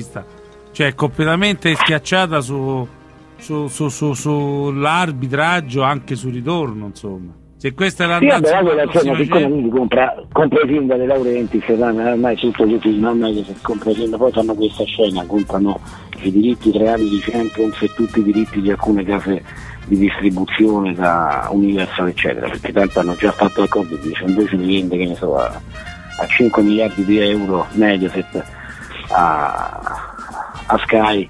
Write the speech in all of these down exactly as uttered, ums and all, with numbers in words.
vista, cioè completamente schiacciata su, su, su, su, sull'arbitraggio, anche sul ritorno, insomma. Se questa è la relazione, sì, siccome lui compra compra i film delle Laurenti, se ormai tutto YouTube, non è che se compra film, poi fanno questa scena, comprano i diritti reali di Champions e tutti i diritti di alcune case di distribuzione da Universal eccetera, perché tanto hanno già fatto l'accordo e dice invece di vende, che ne so, a, a cinque miliardi di euro Mediaset, a, a Sky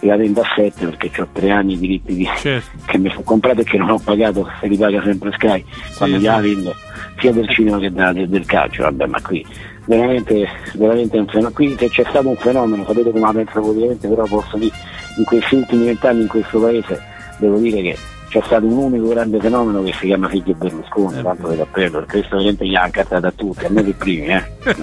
la vendo a sette perché ho tre anni di diritti di... Certo. Che mi sono comprato e che non ho pagato, se li paga sempre Sky, sì, quando sì. La vendo sia del cinema che da, del, del calcio. Vabbè, ma qui veramente veramente è un fenomeno, qui c'è stato un fenomeno, sapete come la penso politicamente, però posso dire in questi ultimi vent'anni in questo paese devo dire che c'è stato un unico grande fenomeno che si chiama Figlio Berlusconi, eh, tanto che cappello, perché questo ovviamente gli ha incartato a tutti, a me per primi, eh. È vero, è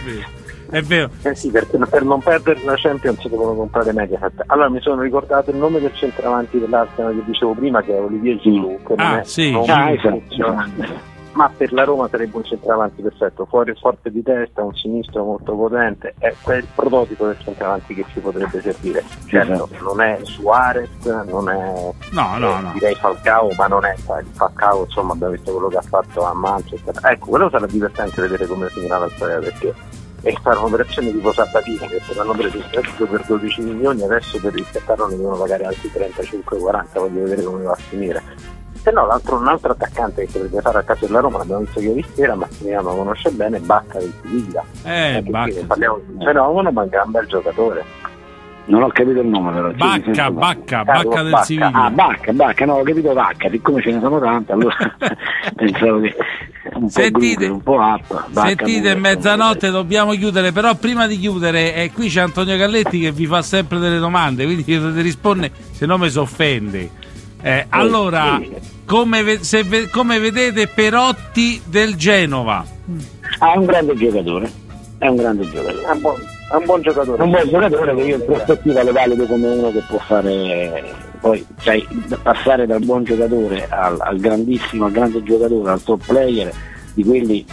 vero. È vero. Eh sì, perché per non perdere la Champions devono comprare Mediaset. Allora mi sono ricordato il nome del centravanti dell'Arsenal che dicevo prima, che è Olivier Giroud, che ah, non è, sì, non ah, esatto. Ma per la Roma sarebbe un centravanti perfetto, fuori forte di testa, un sinistro molto potente, è quel prototipo del centravanti che ci potrebbe servire. Certo, non è Suarez, non è no, no, eh, no. direi Falcao, ma non è Falcao, insomma, abbiamo visto quello che ha fatto a Manchester. Ecco, quello sarà divertente vedere come finirà la storia, perché e fare un'operazione tipo Sabatina, che se l'hanno preso in prestito per dodici milioni, adesso per riscattarlo ne devono pagare altri trentacinque quaranta, voglio vedere come va a finire. Se no l'altro, un altro attaccante che potrebbe fare a caso della Roma, l'abbiamo visto ieri sera, Massimiliano lo conosce bene, Bacca del Siviglia, eh, Bacca, parliamo di un fenomeno, ma anche un bel giocatore. Non ho capito il nome, però. Bacca, Bacca, Bacca del Siviglia. Ah, Bacca, Bacca, no, ho capito Bacca, siccome ce ne sono tante, allora pensavo che un sentite, po' grude, un po' up. Sentite, mezzanotte dobbiamo chiudere, però prima di chiudere, eh, qui c'è Antonio Galletti che vi fa sempre delle domande, quindi chi te risponde, se no mi soffende. Eh, allora, come, ve- se ve- come vedete Perotti del Genova? Ah, è un grande giocatore, è un grande giocatore. Ah, boh. È un buon giocatore. Un buon giocatore che io in prospettiva lo valuto come uno che può fare, poi sai, passare dal buon giocatore al, al grandissimo, al grande giocatore, al top player, di quelli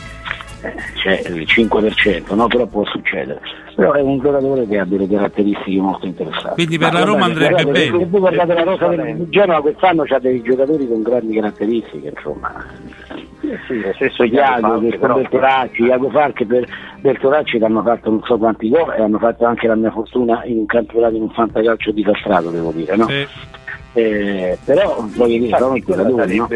c'è cioè, il cinque per cento, no? Però può succedere. Però è un giocatore che ha delle caratteristiche molto interessanti. Quindi per ma la Roma andrebbe, andrebbe bene. Se voi guardate la rosa del Genova quest'anno c'ha dei giocatori con grandi caratteristiche, insomma. Sì, lo stesso Iago, Bertolacci, Iago Falque, per Bertolacci che hanno fatto non so quanti gol e hanno fatto anche la mia fortuna in un campionato, in un fantacalcio disastrato, devo dire, no? Sì. Eh, però voglio dire, sono i giocatori, no?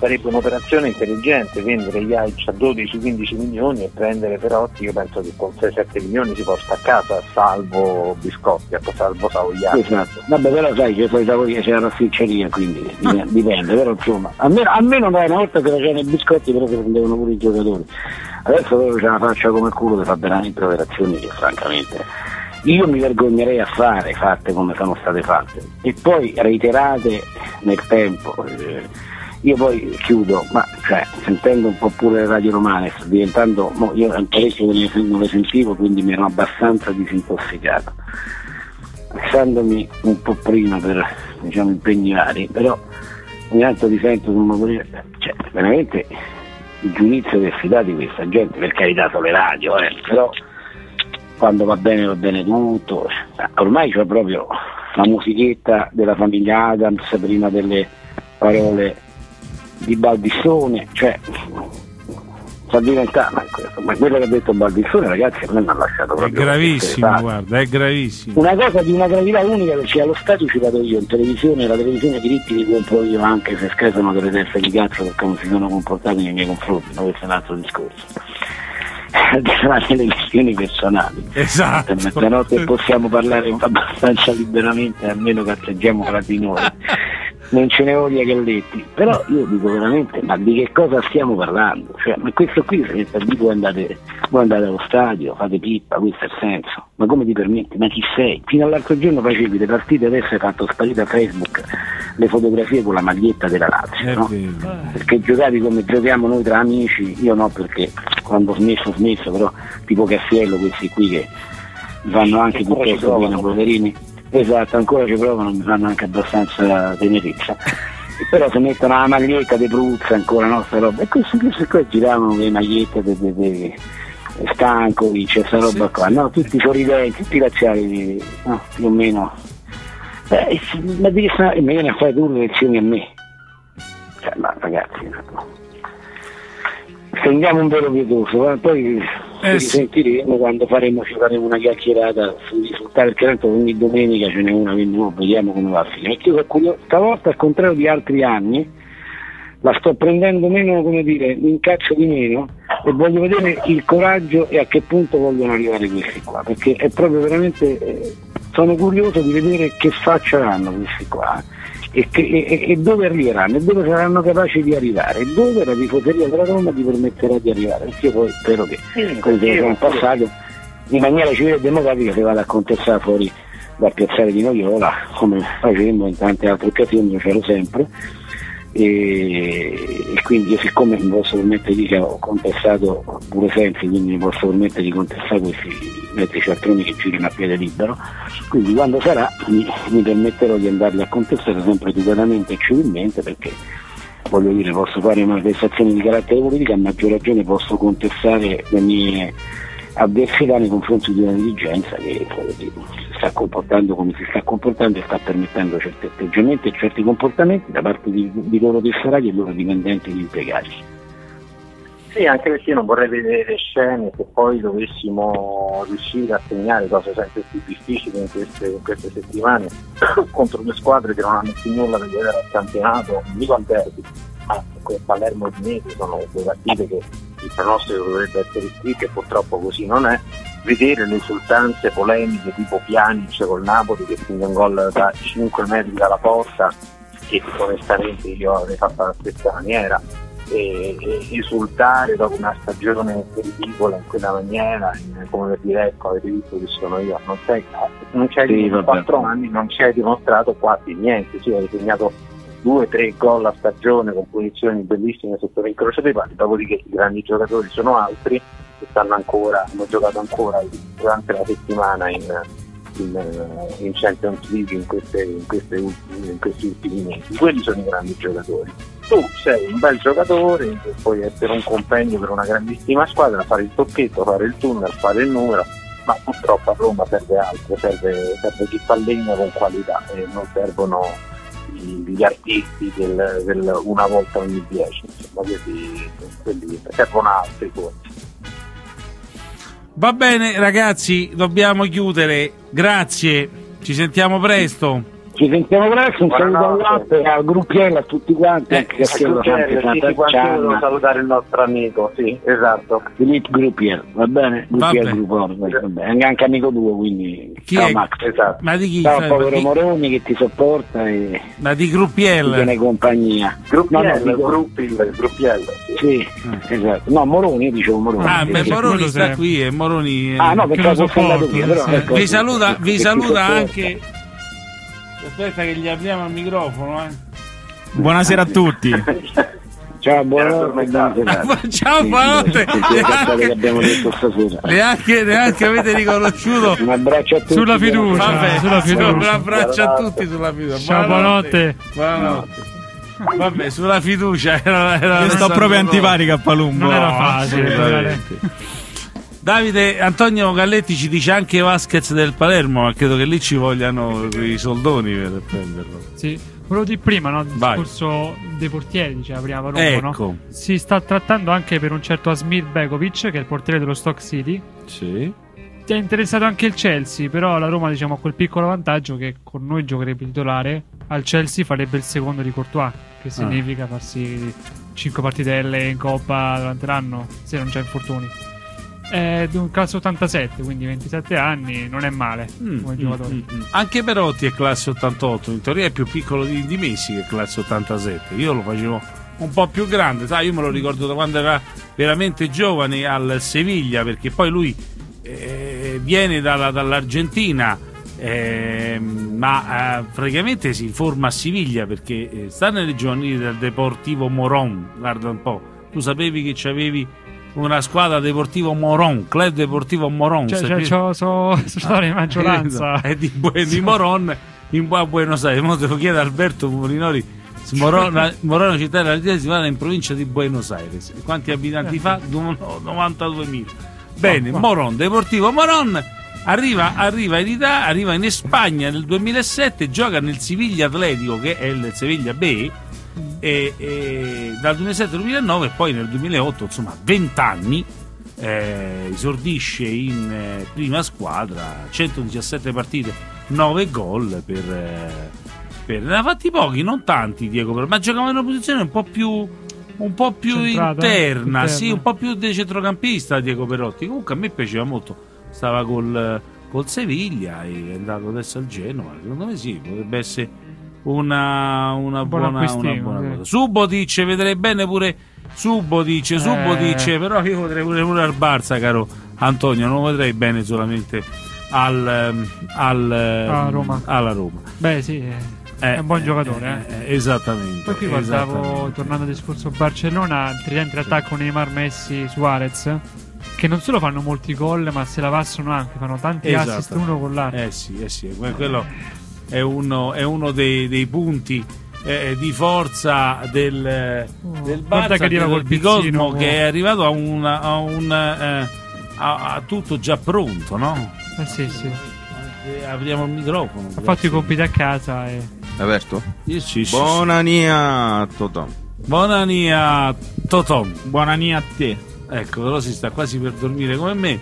Sarebbe un'operazione intelligente vendere gli Aic a dodici quindici milioni e prendere Perotti, io penso che con sei sette milioni si porta a casa, salvo Biscotti, salvo Savoiardi. Esatto, vabbè, però sai che poi Savoiardi c'è la rafficceria, quindi ah. dipende, però insomma, almeno, almeno una volta che facevano i Biscotti però si prendevano pure i giocatori, adesso però c'è una faccia come il culo che fa veramente operazioni che francamente io mi vergognerei a fare, fatte come sono state fatte e poi reiterate nel tempo. eh, Io poi chiudo, ma cioè, sentendo un po' pure le radio romane, sto diventando, no, io parecchio non le sentivo, quindi mi ero abbastanza disintossicato, alzandomi un po' prima per, diciamo, impegni vari, però ogni tanto ti sento su un cioè veramente il giudizio che si dà di questa gente, per carità sono le radio, eh, però quando va bene va bene tutto, ormai c'è proprio la musichetta della famiglia Adams prima delle parole di Baldissone, cioè sta diventando ma quello che ha detto Baldissone, ragazzi, a me mi ha lasciato proprio, è gravissimo, guarda, è gravissimo, una cosa di una gravità unica, perché allo stato ci vado io in televisione, la televisione diritti li compro io, anche se scherzano delle teste di cazzo perché non si sono comportati nei miei confronti, ma questo è un altro discorso, delle questioni personali. Esatto. Mezzanotte possiamo parlare abbastanza liberamente, almeno cazzeggiamo fra di noi. Non ce ne voglia Galletti, però io dico veramente, ma di che cosa stiamo parlando? Cioè, ma questo qui, se lì voi andate, voi andate allo stadio, fate pippa, questo è il senso, ma come ti permetti? Ma chi sei? Fino all'altro giorno facevi le partite, adesso hai fatto sparire a Facebook le fotografie con la maglietta della Lazio, no? Perché giocavi come giochiamo noi tra amici, io no, perché quando ho smesso ho smesso, però tipo Cassiello, questi qui che vanno anche piuttosto meno poverini. Esatto, ancora ci provano, mi fanno anche abbastanza tenerezza. Però se mettono la maglietta di Pruzza ancora, no, sta roba. E questi qui giravano le magliette de, de, de, Stankovic, questa roba sì. qua, no? Tutti sorridenti, tutti laziali, no? Più o meno. Beh, ma di che mi viene a fare due lezioni a me? Cioè, ma ragazzi, stendiamo un velo pietoso, poi eh, risentiremo sì. quando faremo, ci faremo una chiacchierata sui risultati, perché tanto ogni domenica ce n'è una, quindi no, vediamo come va a finire. Perché stavolta, al contrario di altri anni, la sto prendendo meno, come dire, mi incaccio di meno e voglio vedere il coraggio e a che punto vogliono arrivare questi qua, perché è proprio veramente eh, sono curioso di vedere che faccia hanno questi qua e, che, e, e dove arriveranno e dove saranno capaci di arrivare e dove la tifoseria della Roma ti permetterà di arrivare, perché io poi spero che sì, così un passaggio in maniera civile e democratica si vada a contestare fuori dal piazzale di Noiola, come facemmo in tante altre occasioni, lo c'ero sempre. E, e quindi io, siccome mi posso permettere di dire, ho contestato pure Sensi, quindi mi posso permettere di contestare questi metri cialtroni che girano a piede libero, quindi quando sarà mi, mi permetterò di andarli a contestare sempre educatamente e civilmente, perché voglio dire, posso fare una manifestazione di carattere politico, a maggior ragione posso contestare le mie avversità nei confronti di una dirigenza che si sta comportando come si sta comportando e sta permettendo certi atteggiamenti e certi comportamenti da parte di, di loro tesserati e loro dipendenti di impiegati. Sì, anche perché io non vorrei vedere scene che poi dovessimo riuscire a segnare, cose sempre più difficili in queste, in queste settimane, contro due squadre che non hanno più nulla da vedere al campionato, non dico al derby, ma con Palermo e Udinese sono due partite che il pronostico dovrebbe essere iscritto e purtroppo così non è. Vedere le insultanze polemiche tipo Pjanic col Napoli che prende un gol da cinque metri dalla porta, che onestamente io avrei fatto la stessa maniera, e, e esultare dopo una stagione ridicola in quella maniera, come per dire, ecco, avete visto che sono io, non sei non c'è sì, quattro anni, non ci hai dimostrato quasi niente, sì, hai segnato due tre gol a stagione con posizioni bellissime sotto l'incrocio dei pali, dopodiché i grandi giocatori sono altri che stanno ancora, hanno giocato ancora durante la settimana in, in, in Champions League in, queste, in, queste ultimi, in questi ultimi mesi. Quelli sono i grandi giocatori. Tu sei un bel giocatore, puoi essere un compagno per una grandissima squadra, fare il tocchetto, fare il tunnel, fare il numero, ma purtroppo a Roma serve altro, serve, serve chi fa legna con qualità e non servono gli artisti del, del una volta ogni dieci, insomma, quindi, quindi servono altri forse. Va bene ragazzi, dobbiamo chiudere, grazie, ci sentiamo presto. Ci sentiamo presto, un saluto all'app, al Gruppiello, a tutti quanti, eh, anche a tutti quanti devono salutare il nostro amico, sì, esatto. Filippo Gruppiello, va bene? Gruppiello Gruppo, è anche amico tuo, quindi chi ciao è? Max, esatto. Ma di chi? Ciao cioè, povero chi? Moroni che ti sopporta e ma di Gruppiello? Ti tiene compagnia. Gruppiello, Gruppiello, Gruppiello. Sì, eh. esatto. No, Moroni, io dicevo Moroni. Ah, beh, Moroni sta qui e Moroni ah, no, perché sono fondato qui, però ecco. Vi saluta, vi saluta anche aspetta che gli apriamo il microfono, eh. Buonasera a tutti. Ciao, buonanotte. Ciao, buonanotte. Neanche neanche avete riconosciuto. Un abbraccio a tutti. Sulla fiducia. Vabbè, sulla fiducia. Un abbraccio a tutti sulla fiducia. Ciao, buonanotte. Buonanotte. Vabbè, sulla fiducia era, era io sto proprio antipatica a Palumbo. Non era facile. Davide, Antonio Galletti ci dice anche Vasquez del Palermo, ma credo che lì ci vogliano i soldoni per prenderlo. Sì, quello di prima, no? Il discorso dei portieri, diceva prima Palumbo, ecco. no? Si sta trattando anche per un certo Asmir Begovic, che è il portiere dello Stoke City. Sì. Ti è interessato anche il Chelsea, però la Roma, diciamo, ha quel piccolo vantaggio che con noi giocherebbe il titolare, al Chelsea farebbe il secondo di Courtois, che significa ah. farsi cinque partitelle in Coppa durante l'anno, se non c'è infortuni. È un classe ottantasette, quindi ventisette anni, non è male mm, come giocatore. Mm, mm. Anche Perotti è classe ottantotto, in teoria è più piccolo di, di Messi che è classe ottantasette. Io lo facevo un po' più grande, sai, io me lo ricordo da quando era veramente giovane al Seviglia, perché poi lui eh, viene dalla, dall'Argentina, eh, ma eh, praticamente si forma a Siviglia perché eh, sta nelle giovanili del Deportivo Morón, guarda un po', tu sapevi che c'avevi una squadra Deportivo Morón, Club Deportivo Morón, cioè, cioè c'ho, so, so ah, in maggioranza è di, Bu- di Morón in Bu- Buenos Aires. Mo te lo chiede Alberto Morinori. Morona, Morona città della Argentina, si va in provincia di Buenos Aires. Quanti abitanti fa? No, novantaduemila. Bene, oh, Morón, Deportivo Morón, arriva, arriva in Italia, arriva in Spagna nel duemilasette, gioca nel Siviglia Atletico, che è il Siviglia B, e, e dal duemilasette al duemilanove e poi nel duemilaotto, insomma venti anni, eh, esordisce in eh, prima squadra, centodiciassette partite, nove gol per... Eh, per... ne ha fatti pochi, non tanti, Diego, ma giocava in una posizione un po' più un po' più interna, interna, sì, un po' più di centrocampista, Diego Perotti. Comunque a me piaceva molto, stava col, col Seviglia e è andato adesso al Genoa, secondo me sì, potrebbe essere una, una buona, buona, una buona cosa. Subotic, vedrei bene pure Subotic, eh. Subotic, però io potrei pure, pure al Barça, caro Antonio, non vedrei bene solamente al, al, alla Roma, alla Roma. Beh sì, eh. Eh, è un buon giocatore, eh, eh. Eh, esattamente. Poi qui guardavo, tornando al discorso Barcellona, il tridente d'attacco Neymar, Messi, Suarez, che non solo fanno molti gol, ma se la passano anche, fanno tanti assist uno con l'altro. Eh sì, eh sì, quello è uno, è uno dei, dei punti eh, di forza del, oh, del Barça, che arriva col Di Cosmo, che è arrivato a un, a un eh, a, a tutto già pronto, no? Eh sì, sì. Eh, apriamo il microfono. Ha fatto i compiti a casa e Aperto? Sì, sì, Buonania Totò. Buonania Totò. Buonania a te. Ecco, però si sta quasi per dormire come me.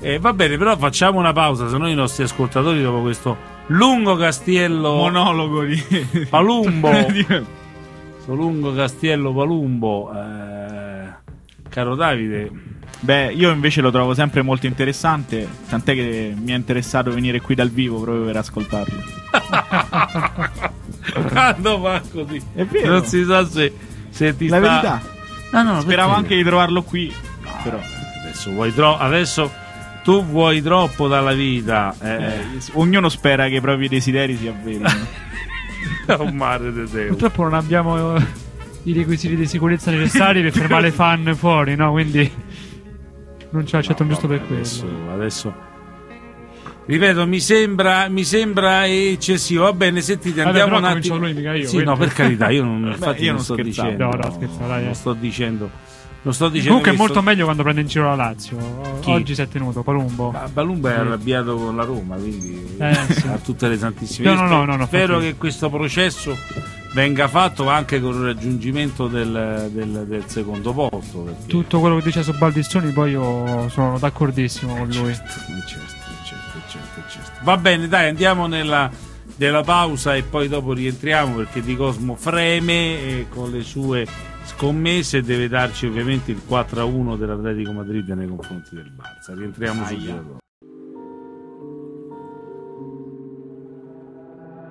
Eh, va bene, però facciamo una pausa, se no i nostri ascoltatori, dopo questo lungo Castiello monologo di Palumbo, questo lungo Castiello Palumbo, eh, caro Davide. Beh, io invece lo trovo sempre molto interessante, tant'è che mi è interessato venire qui dal vivo proprio per ascoltarlo. Quando fa così è vero. Non si sa se, se ti la sta... verità. No, no, speravo perché... anche di trovarlo qui. No, però adesso vuoi tro... adesso tu vuoi troppo dalla vita. Eh, eh, ognuno spera che i propri desideri si avverino. È un mare di te. Purtroppo non abbiamo i requisiti di sicurezza necessari per fermare i fan fuori, no? Quindi non ci accetto, no, giusto per adesso, quello. Adesso. Ripeto, mi sembra, mi sembra eccessivo. Va bene, sentite, andiamo un attimo. Lui, mica io, sì, quindi. No, per carità, io non, infatti Beh, io non, non sto dicendo. No, no, scherzo, dai, eh. non sto dicendo. Non sto dicendo. Comunque è molto sto... meglio quando prende in giro la Lazio. Chi? Oggi si è tenuto Palumbo. Palumbo è sì. arrabbiato con la Roma, quindi eh, sì. a tutte le tantissime. No, no, no, no, no, spero che questo processo venga fatto anche con il raggiungimento del, del, del secondo posto. Perché... tutto quello che dice su Baldissone, poi io sono d'accordissimo eh, con lui. Certo, certo. Va bene, dai, andiamo nella, nella pausa e poi dopo rientriamo, perché Di Cosmo freme e con le sue scommesse deve darci ovviamente il quattro a uno dell'Atletico Madrid nei confronti del Barça. Rientriamo subito.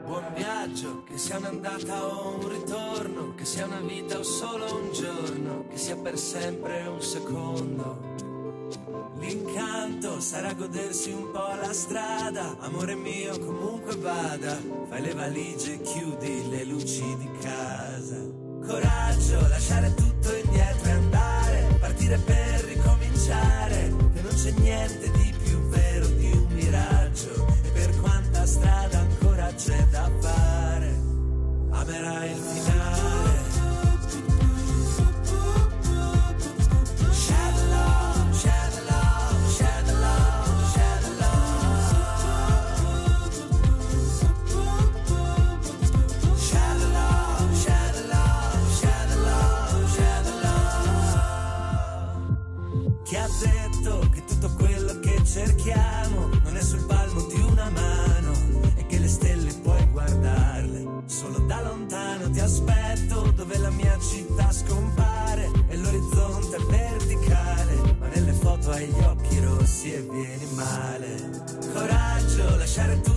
Buon viaggio, che sia un'andata o un ritorno, che sia una vita o solo un giorno, che sia per sempre un secondo. L'incanto sarà godersi un po' la strada, amore mio comunque vada, fai le valigie e chiudi le luci di casa. Coraggio, lasciare tutto indietro e andare, partire per ricominciare, che non c'è niente di più vero di un miraggio, e per quanta strada ancora c'è da fare, amerai il finale. Cerchiamo, non è sul palmo di una mano, e che le stelle puoi guardarle, solo da lontano ti aspetto, dove la mia città scompare, e l'orizzonte è verticale, ma nelle foto hai gli occhi rossi e vieni male. Coraggio, lasciare tutto